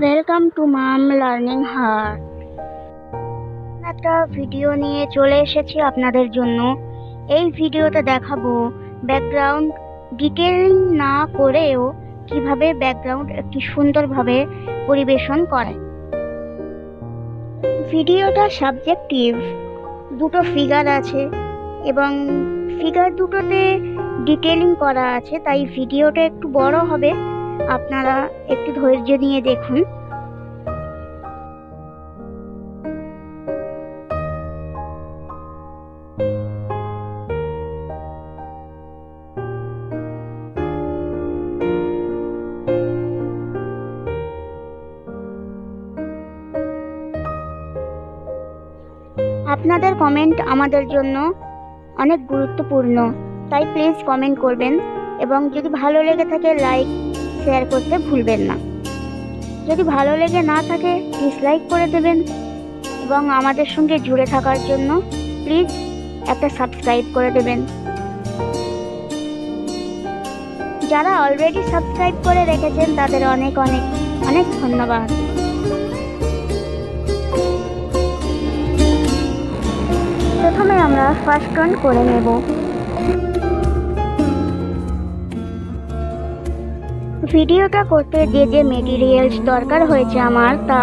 Welcome to mam learning heart. একটা video নিয়ে চলে এসেছি আপনাদের জন্য। এই ভিডিওতে দেখাবো ব্যাকগ্রাউন্ড ডিটেইলিং না করেও কিভাবে ব্যাকগ্রাউন্ড একটি সুন্দরভাবে পরিবেশন করে। ভিডিওটা সাবজেক্টিভ, দুটো ফিগার আছে এবং ফিগার দুটোতে ডিটেইলিং করা আছে, তাই ভিডিওটা একটু বড় হবে, আপনারা একটু ধৈর্য নিয়ে দেখুন। আপনাদের কমেন্ট আমাদের জন্য অনেক গুরুত্বপূর্ণ, তাই প্লিজ কমেন্ট করবেন এবং যদি ভালো লেগে থাকে লাইক শেয়ার করতে ভুলবেন না। যদি ভালো লেগে না থাকে ডিসলাইক করে দেবেন এবং আমাদের সঙ্গে জুড়ে থাকার জন্য প্লিজ একটা সাবস্ক্রাইব করে দেবেন। যারা অলরেডি সাবস্ক্রাইব করে রেখেছেন তাদের অনেক অনেক অনেক ধন্যবাদ। প্রথমে আমরা ফার্স্ট রান করে নেব। ভিডিওটা করতে যে মেটেরিয়ালস দরকার হয়েছে আমার, তা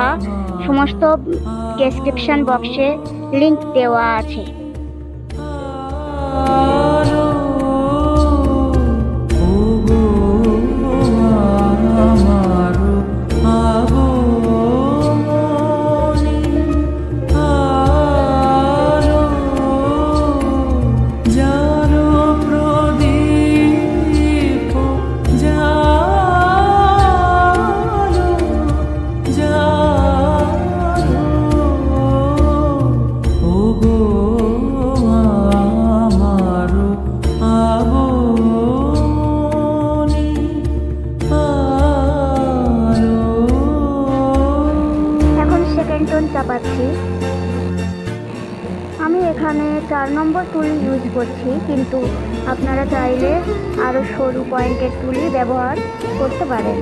সমস্ত ডেসক্রিপশন বক্সে লিংক দেওয়া আছে। আমি এখানে 4 নম্বর তুলি ইউজ করছি, কিন্তু আপনারা চাইলে আরও সরু পয়েন্টের তুলি ব্যবহার করতে পারেন।